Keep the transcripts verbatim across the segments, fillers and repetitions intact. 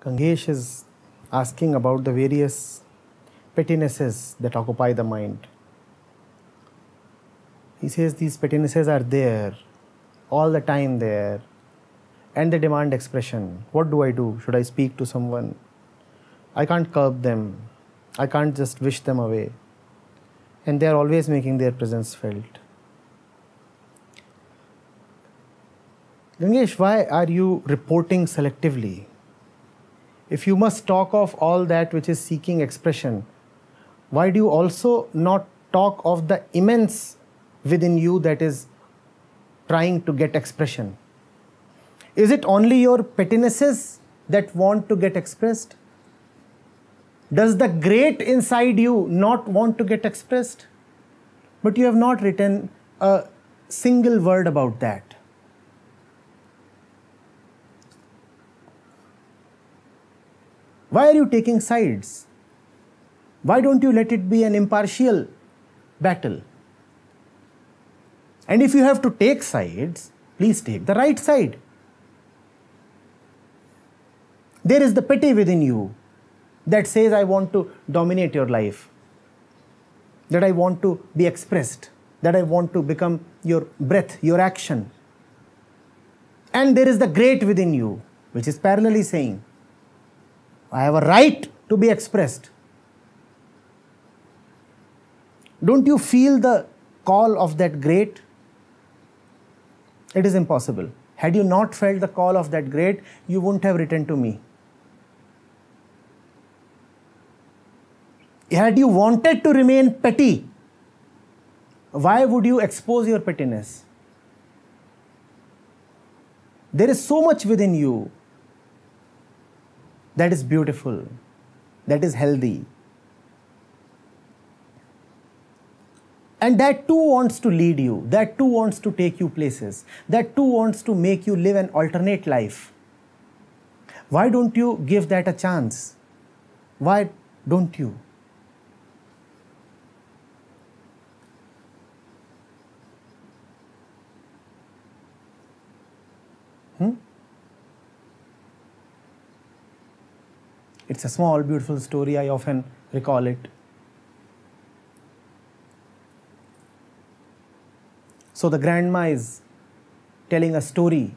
Gangesh is asking about the various pettinesses that occupy the mind. He says these pettinesses are there, all the time there, and they demand expression. What do I do? Should I speak to someone? I can't curb them. I can't just wish them away. And they are always making their presence felt. Gangesh, why are you reporting selectively? If you must talk of all that which is seeking expression, why do you also not talk of the immense within you that is trying to get expression? Is it only your pettinesses that want to get expressed? Does the great inside you not want to get expressed? But you have not written a single word about that. Why are you taking sides? Why don't you let it be an impartial battle? And if you have to take sides, please take the right side. There is the pity within you that says, I want to dominate your life, that I want to be expressed, that I want to become your breath, your action. And there is the great within you, which is parallelly saying, I have a right to be expressed. Don't you feel the call of that great? It is impossible. Had you not felt the call of that great, you wouldn't have written to me. Had you wanted to remain petty, why would you expose your pettiness? There is so much within you that is beautiful, that is healthy. And that too wants to lead you, that too wants to take you places, that too wants to make you live an alternate life. Why don't you give that a chance? Why don't you? Hmm? It's a small, beautiful story, I often recall it. So the grandma is telling a story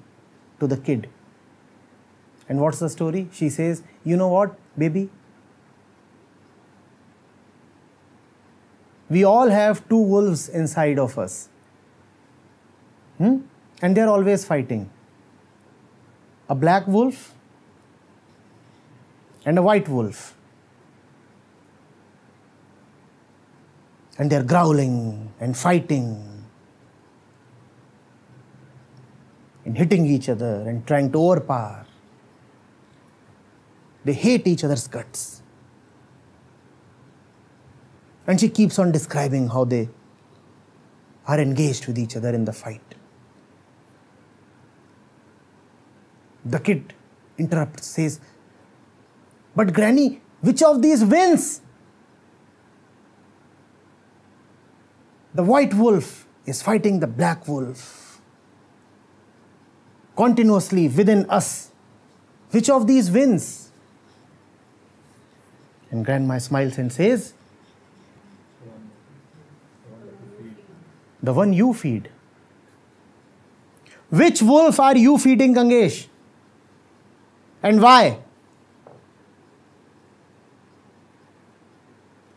to the kid. And what's the story? She says, you know what, baby? We all have two wolves inside of us. Hmm? And they're always fighting. A black wolf and a white wolf. And they're growling and fighting, and hitting each other and trying to overpower. They hate each other's guts. And she keeps on describing how they are engaged with each other in the fight. The kid interrupts, says, but Granny, which of these wins? The white wolf is fighting the black wolf continuously within us. Which of these wins? And Grandma smiles and says, the one you feed. Which wolf are you feeding, Gangesh? And why?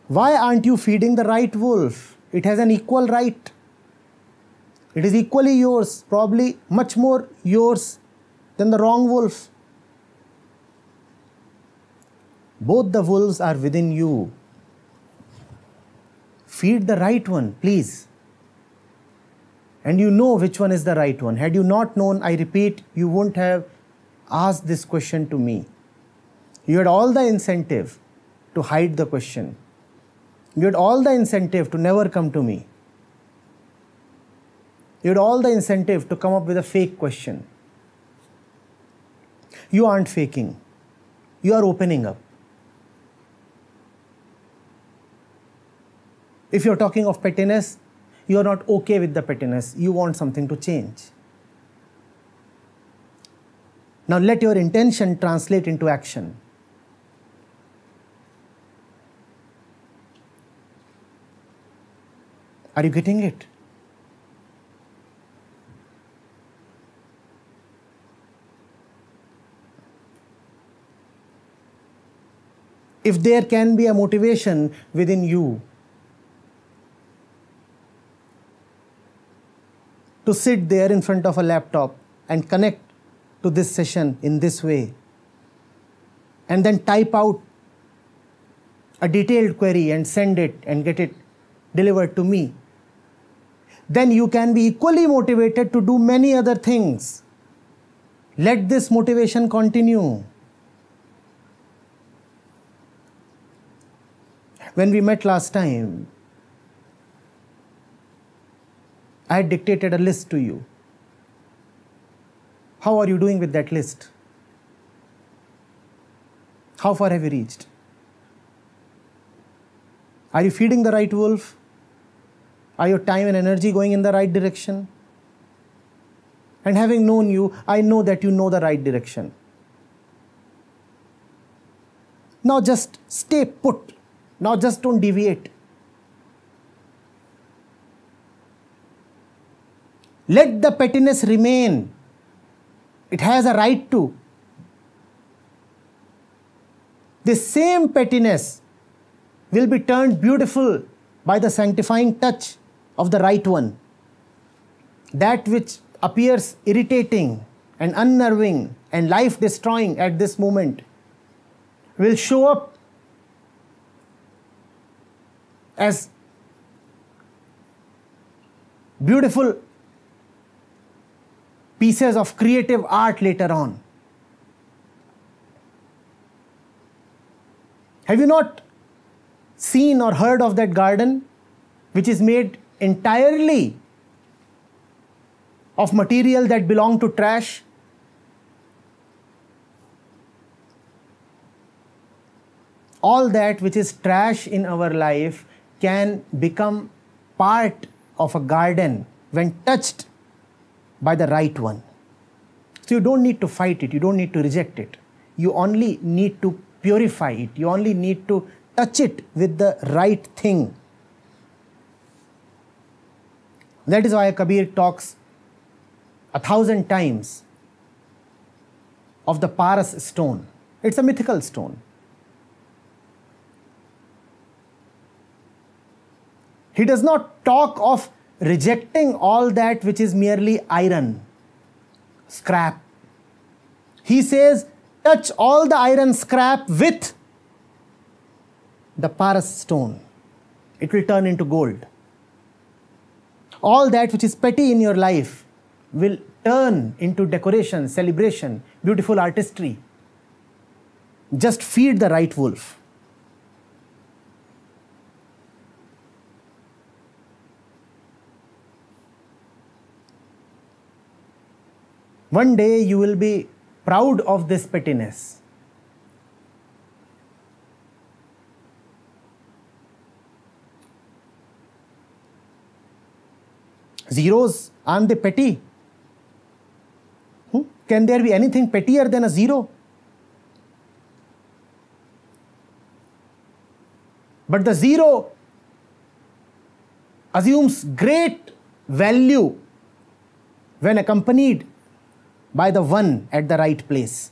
Why aren't you feeding the right wolf? It has an equal right. It is equally yours, probably much more yours than the wrong wolf. Both the wolves are within you. Feed the right one, please. And you know which one is the right one. Had you not known, I repeat, you wouldn't have asked this question to me. You had all the incentive to hide the question. You had all the incentive to never come to me. You had all the incentive to come up with a fake question. You aren't faking. You are opening up. If you're talking of pettiness, you're not okay with the pettiness. You want something to change. Now let your intention translate into action. Are you getting it? If there can be a motivation within you to sit there in front of a laptop and connect to this session in this way, and then type out a detailed query and send it and get it delivered to me, then you can be equally motivated to do many other things. Let this motivation continue. When we met last time, I had dictated a list to you. How are you doing with that list? How far have you reached? Are you feeding the right wolf? Are your time and energy going in the right direction? And having known you, I know that you know the right direction. Now just stay put. Now just don't deviate. Let the pettiness remain. It has a right to. The same pettiness will be turned beautiful by the sanctifying touch of the right one. That which appears irritating and unnerving and life-destroying at this moment will show up as beautiful pieces of creative art later on. Have you not seen or heard of that garden which is made entirely of material that belong to trash? All that which is trash in our life can become part of a garden when touched by the right one. So you don't need to fight it, you don't need to reject it. You only need to purify it, you only need to touch it with the right thing. That is why Kabir talks a thousand times of the Paras stone. It's a mythical stone. He does not talk of rejecting all that which is merely iron, scrap. He says, touch all the iron scrap with the Paras stone. It will turn into gold. All that which is petty in your life will turn into decoration, celebration, beautiful artistry. Just feed the right wolf. One day you will be proud of this pettiness. Zeros, aren't they petty? Hmm? Can there be anything pettier than a zero? But the zero assumes great value when accompanied by the one at the right place.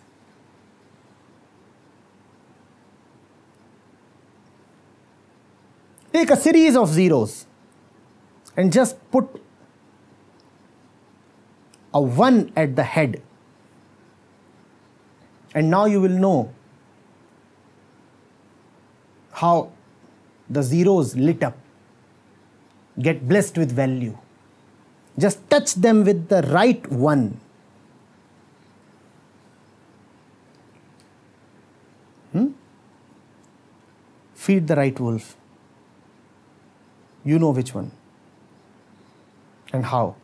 Take a series of zeros and just put a one at the head. And now you will know how the zeros lit up, get blessed with value. Just touch them with the right one. Hmm? Feed the right wolf. You know which one and how.